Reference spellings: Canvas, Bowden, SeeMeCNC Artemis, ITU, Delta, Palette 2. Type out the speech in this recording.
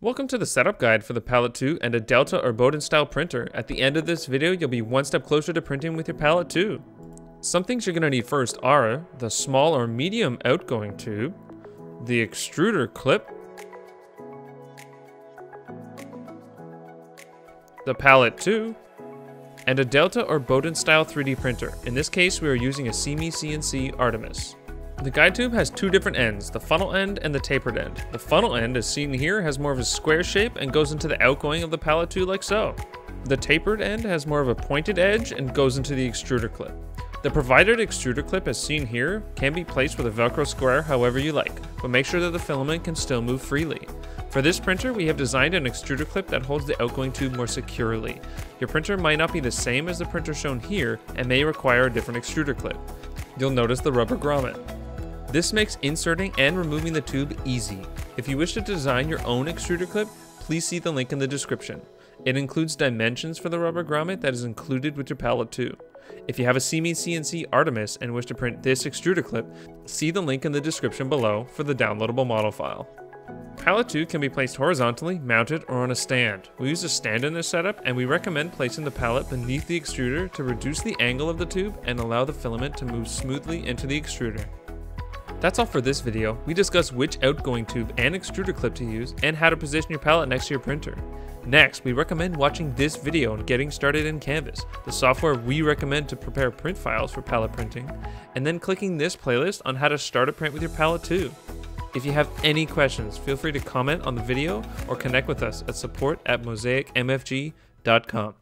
Welcome to the setup guide for the Palette 2 and a Delta or Bowden style printer. At the end of this video, you'll be one step closer to printing with your Palette 2. Some things you're going to need first are the small or medium outgoing tube, the extruder clip, the Palette 2, and a Delta or Bowden style 3D printer. In this case, we are using a SeeMeCNC Artemis. The guide tube has two different ends, the funnel end and the tapered end. The funnel end, as seen here, has more of a square shape and goes into the outgoing of the Palette 2 like so. The tapered end has more of a pointed edge and goes into the extruder clip. The provided extruder clip, as seen here, can be placed with a Velcro square however you like, but make sure that the filament can still move freely. For this printer, we have designed an extruder clip that holds the outgoing tube more securely. Your printer might not be the same as the printer shown here and may require a different extruder clip. You'll notice the rubber grommet. This makes inserting and removing the tube easy. If you wish to design your own extruder clip, please see the link in the description. It includes dimensions for the rubber grommet that is included with your Palette 2. If you have a SeeMeCNC Artemis and wish to print this extruder clip, see the link in the description below for the downloadable model file. Palette 2 can be placed horizontally, mounted, or on a stand. We use a stand in this setup, and we recommend placing the palette beneath the extruder to reduce the angle of the tube and allow the filament to move smoothly into the extruder. That's all for this video. We discuss which outgoing tube and extruder clip to use and how to position your palette next to your printer. Next, we recommend watching this video on getting started in Canvas, the software we recommend to prepare print files for palette printing, and then clicking this playlist on how to start a print with your Palette 2. If you have any questions, feel free to comment on the video or connect with us at support@mosaicmfg.com.